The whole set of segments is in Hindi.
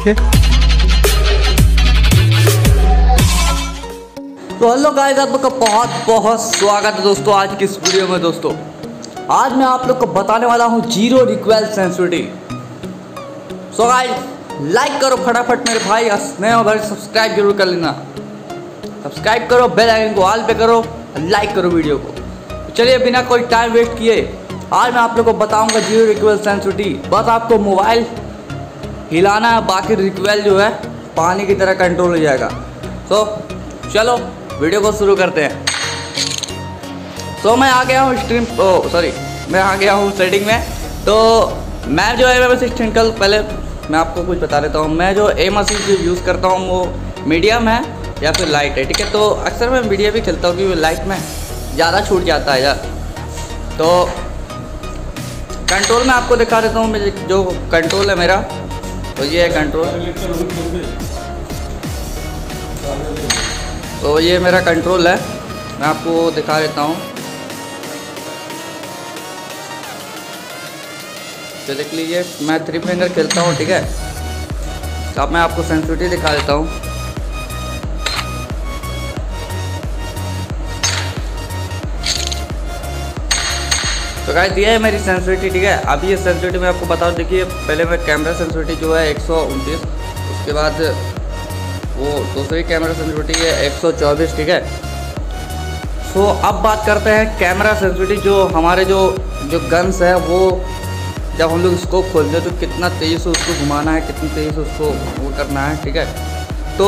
रखे। तो हेलो गाइस, आप लोग का बहुत बहुत स्वागत है दोस्तों आज की इस वीडियो में। दोस्तों आज मैं आप लोग को बताने वाला हूँ zero recoil sensitivity. So guys like करो फटाफट मेरे भाई, और नए हो भाई सब्सक्राइब जरूर कर लेना, सब्सक्राइब करो, बेल आइकन को ऑल पे करो, लाइक करो वीडियो को। चलिए बिना कोई टाइम वेस्ट किए आज मैं आप लोग को बताऊँगा जीरो रिक्वेल सेंसिटिविटी। बस आपको मोबाइल हिलाना है, बाकी रिक्वेल जो है पानी की तरह कंट्रोल हो जाएगा। तो चलो वीडियो को शुरू करते हैं। तो मैं आ गया हूँ स्ट्रीम, सॉरी मैं आ गया हूँ सेटिंग में। तो मैं जो है मैं स्ट्रीम कल पहले मैं आपको कुछ बता देता हूँ। मैं जो एम असिस्ट यूज़ करता हूँ वो मीडियम है या फिर लाइट है, ठीक है। तो अक्सर मैं मीडियम भी खेलता हूँ क्योंकि लाइट में ज़्यादा छूट जाता है यार। तो कंट्रोल में आपको दिखा देता हूँ मुझे जो कंट्रोल है मेरा, तो ये है कंट्रोल। तो ये मेरा कंट्रोल है, मैं आपको दिखा देता हूँ। तो देख लीजिए मैं 3 फिंगर खेलता हूँ, ठीक है। तो अब मैं आपको सेंसिटिविटी दिखा देता हूँ। तो गाइस ये है मेरी सेंसिटिविटी, ठीक है। अभी ये सेंसिटिविटी मैं आपको बताऊँ, देखिए पहले मैं कैमरा सेंसिटिविटी जो है 129, उसके बाद वो दूसरी कैमरा सेंसिटिविटी है 124, ठीक है। सो अब बात करते हैं कैमरा सेंसिटिविटी। जो हमारे जो गन्स है वो जब हम लोग स्कोप खोलते हैं तो कितना तेज़ी से उसको घुमाना है, कितनी तेज़ी से उसको वो करना है, ठीक है। तो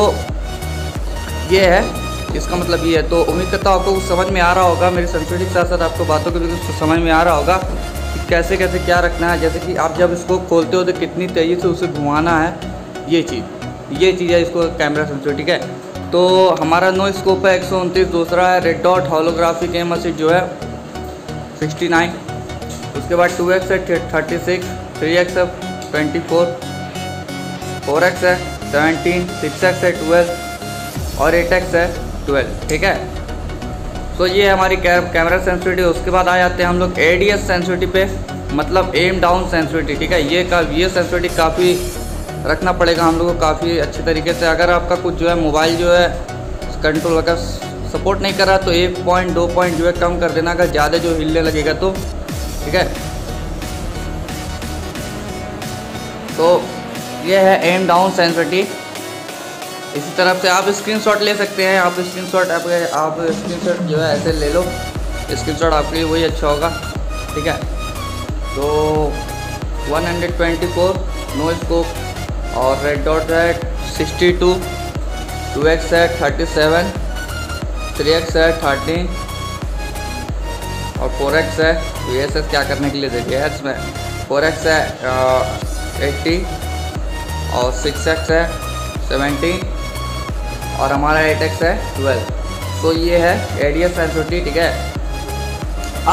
ये है, इसका मतलब ये है। तो उम्मीद करता हूँ आपको कुछ समझ में आ रहा होगा मेरी सेंसिटिविटी के साथ साथ, आपको बातों के बीच कुछ समझ में आ रहा होगा कि कैसे कैसे क्या रखना है। जैसे कि आप जब इसको खोलते हो तो कितनी तेज़ी से उसे घुमाना है, ये चीज़ है इसको कैमरा सेंसिटिविटी, ठीक है। तो हमारा नो स्कोप है 129, दूसरा है red dot holographic aim assist जो है 69, उसके बाद 2x है 36, 3x है 24, 4x है 17, 6x है 12 और 8x है 12, ठीक है। तो ये हमारी कैमरा सेंसिटिविटी। उसके बाद आ जाते हैं हम लोग एडीएस सेंसिटिविटी पे, मतलब एम डाउन सेंसिटिविटी, ठीक है। ये सेंसिटिविटी काफ़ी रखना पड़ेगा हम लोग को, काफ़ी अच्छे तरीके से। अगर आपका कुछ जो है मोबाइल जो है कंट्रोल अगर सपोर्ट नहीं कर रहा तो 1 पॉइंट 2 पॉइंट जो है कम कर देना, अगर ज़्यादा जो हिलने लगेगा तो, ठीक है। तो ये है एम डाउन सेंसिटिविटी। इसी तरफ से आप स्क्रीनशॉट ले सकते हैं, आप स्क्रीनशॉट जो है ऐसे ले लो, स्क्रीनशॉट आपके लिए वही अच्छा होगा, ठीक है। तो 124 नो स्कोप और रेड डॉट है 62, 2x है 37, 3x है 13 और 4x है। तो ये सब क्या करने के लिए देखिए इसमें 4x है 80 और 6x है 17 और हमारा 8x है 12। तो ये है एडीएस सेंसिटिविटी, ठीक है।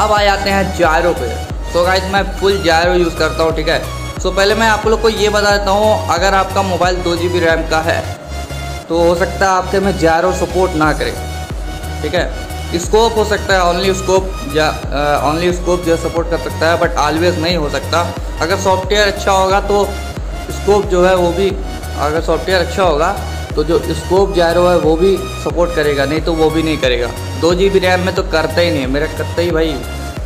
अब आ जाते हैं जायरो पे। सो गाइस मैं फुल जायरो यूज़ करता हूँ, ठीक है। सो पहले मैं आप लोग को ये बता देता हूँ, अगर आपका मोबाइल 2 GB रैम का है तो हो सकता है आपके में जायरो सपोर्ट ना करे, ठीक है। स्कोप हो सकता है, ओनली स्कोप जो सपोर्ट कर सकता है, बट ऑलवेज नहीं हो सकता। अगर सॉफ्टवेयर अच्छा होगा तो स्कोप जो है वो भी, अगर सॉफ्टवेयर अच्छा होगा तो जो स्कोप जायरो है वो भी सपोर्ट करेगा, नहीं तो वो भी नहीं करेगा। 2 GB रैम में तो करता ही नहीं है, मेरा करता ही भाई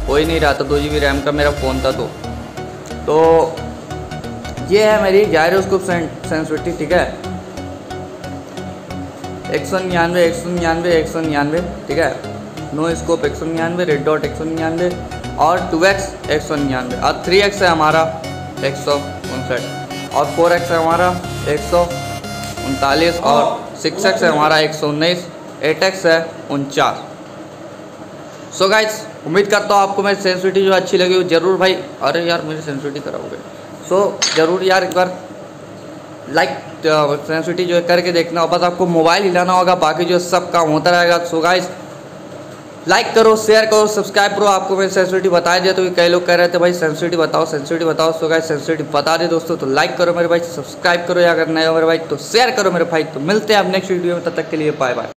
हो ही नहीं रहा था, 2 GB रैम का मेरा फ़ोन था। तो ये है मेरी जायरो स्कोप सेंसिटिविटी, ठीक है। 199, ठीक है। नो स्कोप 199, रेड डॉट 199 और 2x 199 और 3x है हमारा 159 और 4x है हमारा 139 और 6x है हमारा 119, 8x है 49। सो गाइज उम्मीद करता हूँ आपको मेरी सेंसिटिविटी जो अच्छी लगी हो जरूर भाई। अरे यार मेरी सेंसिटिविटी कराओगे, सो ज़रूर यार एक बार लाइक सेंसिटिविटी जो है करके देखना हो। बस आपको मोबाइल हिलाना होगा, बाकी जो सब काम होता रहेगा। सो गाइज लाइक करो, शेयर करो, सब्सक्राइब करो। आपको मेरी सेंसिटिविटी बताया जाए तो कई लोग कह रहे थे भाई सेंसिटिविटी बताओ, सेंसिटिविटी बताओ। सो गाइस सेंसिटिविटी बता दे दोस्तों, तो लाइक करो मेरे भाई, सब्सक्राइब करो या अगर नए हो मेरे भाई तो शेयर करो मेरे भाई। तो मिलते हैं आप नेक्स्ट वीडियो में, तब तक के लिए बाय बाय।